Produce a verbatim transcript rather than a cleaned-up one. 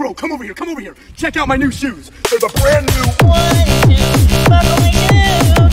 bro, come over here, come over here. Check out my new shoes. They're the brand new. What is you,